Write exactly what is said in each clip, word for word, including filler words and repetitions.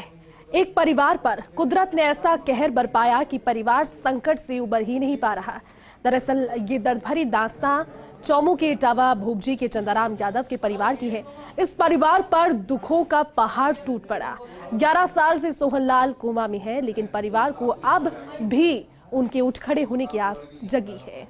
एक परिवार पर कुदरत ने ऐसा कहर बरपाया कि परिवार संकट से उबर ही नहीं पा रहा। दरअसल ये दर्द भरी दास्तां चौमू के इटावा भूपजी के चंदाराम यादव के परिवार की है। इस परिवार पर दुखों का पहाड़ टूट पड़ा। ग्यारह साल से सोहनलाल कोमा में है, लेकिन परिवार को अब भी उनके उठ खड़े होने की आस जगी है।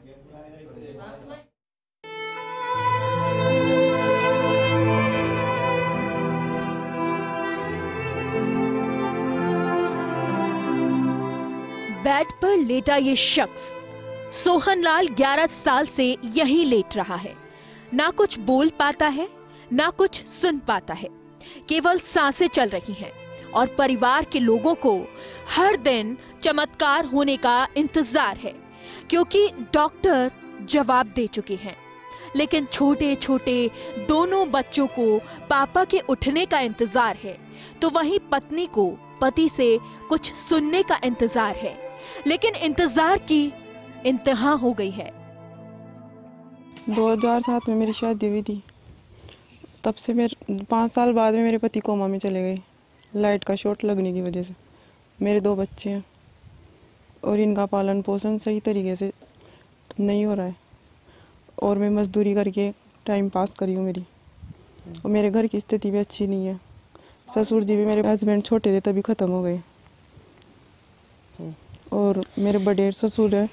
बेड पर लेटा ये शख्स सोहनलाल ग्यारह साल से यहीं लेट रहा है। ना कुछ बोल पाता है, ना कुछ सुन पाता है, केवल सांसें चल रही हैं और परिवार के लोगों को हर दिन चमत्कार होने का इंतजार है, क्योंकि डॉक्टर जवाब दे चुके हैं। लेकिन छोटे छोटे दोनों बच्चों को पापा के उठने का इंतजार है, तो वहीं पत्नी को पति से कुछ सुनने का इंतजार है। लेकिन इंतजार की इंतहा हो गई है। दो हज़ार सात में मेरी शादी हुई थी, तब से मेरे पाँच साल बाद में मेरे पति कोमा में चले गए लाइट का शॉर्ट लगने की वजह से। मेरे दो बच्चे हैं और इनका पालन पोषण सही तरीके से नहीं हो रहा है और मैं मजदूरी करके टाइम पास करी हूँ मेरी, और मेरे घर की स्थिति भी अच्छी नहीं है। ससुर जी भी मेरे हस्बैंड छोटे थे तभी ख़त्म हो गए, और मेरे बड़े ससुर हैं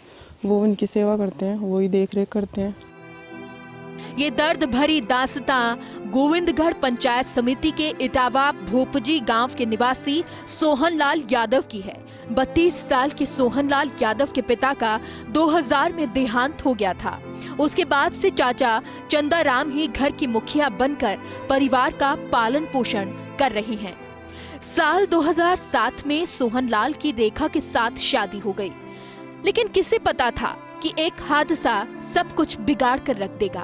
वो उनकी सेवा करते हैं, वही देख रेख करते हैं। ये दर्द भरी दास्तां गोविंदगढ़ पंचायत समिति के इटावा भोपजी गांव के निवासी सोहनलाल यादव की है। बत्तीस साल के सोहनलाल यादव के पिता का दो हज़ार में देहांत हो गया था। उसके बाद से चाचा चंदाराम ही घर की मुखिया बनकर परिवार का पालन पोषण कर रही हैं। साल दो हज़ार सात में सोहनलाल की रेखा के साथ शादी हो गई, लेकिन किसे पता था कि एक हादसा सब कुछ बिगाड़ कर रख देगा।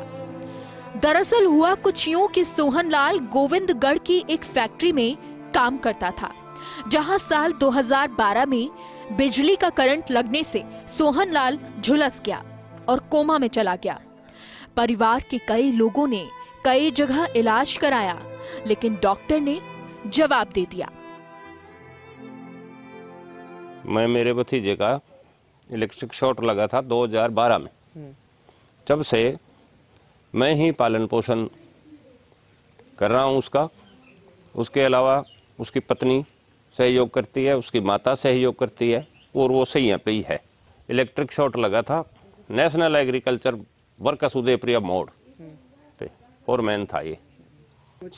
दरअसल हुआ कुछ यूं कि सोहनलाल गोविंदगढ़ की एक फैक्ट्री में काम करता था, जहां साल दो हज़ार बारह में बिजली का करंट लगने से सोहनलाल झुलस गया और कोमा में चला गया। परिवार के कई लोगों ने कई जगह इलाज कराया, लेकिन डॉक्टर ने जवाब दे दिया। मैं मेरे भतीजे का इलेक्ट्रिक शॉर्ट लगा था दो हज़ार बारह में, जब से मैं ही पालन पोषण कर रहा हूं उसका। उसके अलावा उसकी पत्नी सहयोग करती है, उसकी माता सहयोग करती है, और वो सही पे ही है। इलेक्ट्रिक शॉर्ट लगा था national agriculture works Uday Priya मोड़ पे, और मैन था ये।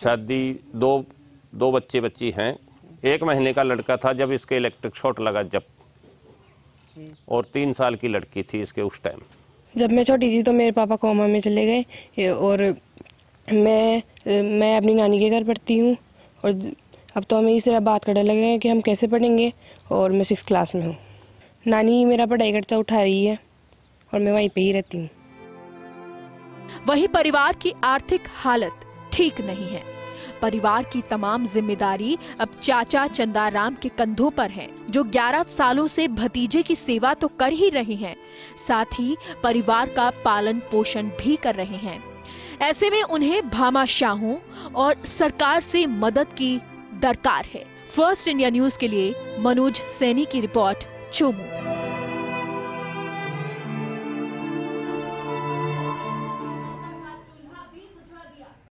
शादी दो दो बच्चे बच्ची हैं। एक महीने का लड़का था जब इसके इलेक्ट्रिक शॉर्ट लगा, जब और तीन साल की लड़की थी इसके उस टाइम। जब मैं छोटी थी तो मेरे पापा कोमा में चले गए और मैं मैं अपनी नानी के घर पढ़ती हूँ, और अब तो हमें इस तरह बात करने लगे हैं कि हम कैसे पढ़ेंगे। और मैं सिक्स क्लास में हूँ। नानी मेरा पढ़ाई खर्चा उठा रही है और मैं वहीं पे ही रहती हूँ। वहीं परिवार की आर्थिक हालत ठीक नहीं है। परिवार की तमाम जिम्मेदारी अब चाचा चंदाराम के कंधों पर है, जो ग्यारह सालों से भतीजे की सेवा तो कर ही रहे हैं, साथ ही परिवार का पालन पोषण भी कर रहे हैं। ऐसे में उन्हें भामा शाहू और सरकार से मदद की दरकार है। फर्स्ट इंडिया न्यूज के लिए मनोज सैनी की रिपोर्ट, चौमू।